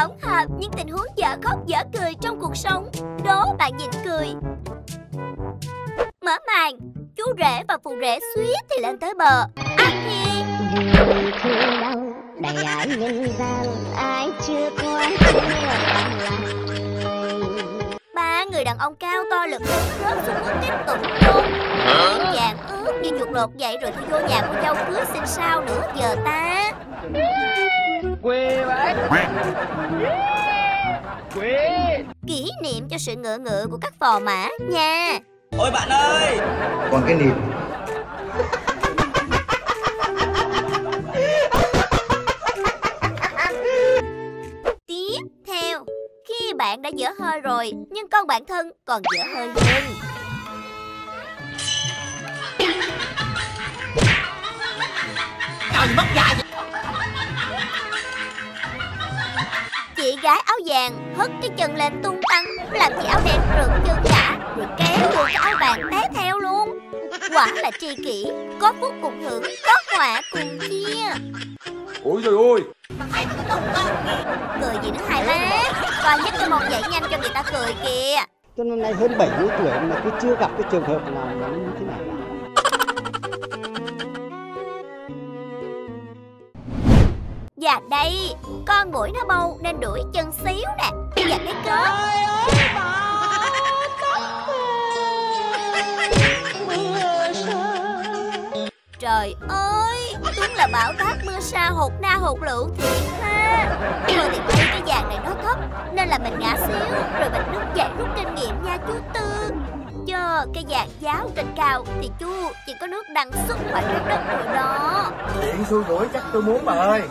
tổng hợp những tình huống dở khóc dở cười trong cuộc sống. Đố bạn nhịn cười. Mở màn, chú rể và phụ rể suýt thì lên tới bờ. Anh Thiên đầy ải nhân gian, ai chưa qua ba người đàn ông cao to lực lớn rớt xuống nước tiếp tục luôn. Dạng ướt như chuột lột vậy rồi thì vô nhà của dâu cưới xin sao nữa giờ ta. Quê bác. Quê. Kỷ niệm cho sự ngựa ngựa của các phò mã nha. Ôi bạn ơi. Còn cái niệm. Tiếp theo, khi bạn đã dở hơi rồi nhưng con bạn thân còn dở hơi hơn. Trời mất dạy. Chị gái áo vàng hất cái chân lên tung tăng làm chị áo đen rượt chân cả, rồi kéo luôn cái áo vàng té theo luôn. Quả là tri kỷ, có phúc cùng hưởng, có họa cùng chia. Ôi trời ơi, cười gì nữa hai lát, coi nhất cái mông dậy nhanh cho người ta cười kìa. Cho năm nay hơn 70 tuổi mà cứ chưa gặp cái trường hợp nào như thế này. Và đây, con mũi nó bâu nên đuổi chân xíu nè. Và cái cớp. Trời ơi, đúng là bão táp mưa sa hột na hột lựu thiệt ha. Thôi thì thấy cái vàng này nó thấp nên là mình ngã xíu, rồi mình đứng dậy rút kinh nghiệm nha chú Tư. Chờ cái vàng giáo trên cao thì chú chỉ có nước đằng xúc khỏi trái đất rồi đó. Điện xui rủi chắc tôi muốn bà ơi.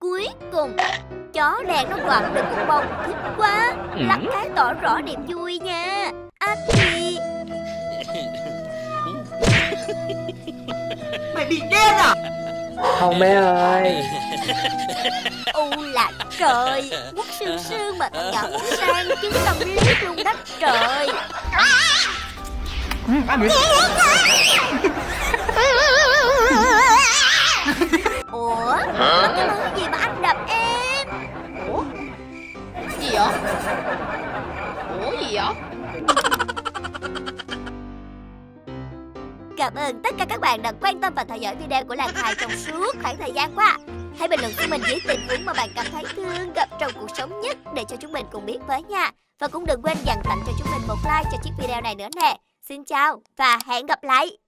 Cuối cùng, chó đen nó quặn được cục bông, thích quá. Lắc cái tỏ rõ niềm vui nha. Anh thì... Mày bị điên à? Không bé ơi. U là trời, quất sương sương mà con nhỏ muốn sang chứng tâm lý luôn đất trời. Ủa, mắc cái mớ gì mà anh đập em? Ủa, gì vậy? Ủa gì vậy? Cảm ơn tất cả các bạn đã quan tâm và theo dõi video của Làng Hài trong suốt khoảng thời gian qua. Hãy bình luận cho mình những tình huống mà bạn cảm thấy thương gặp trong cuộc sống nhất để cho chúng mình cùng biết với nha. Và cũng đừng quên dành tặng cho chúng mình một like cho chiếc video này nữa nè. Xin chào và hẹn gặp lại.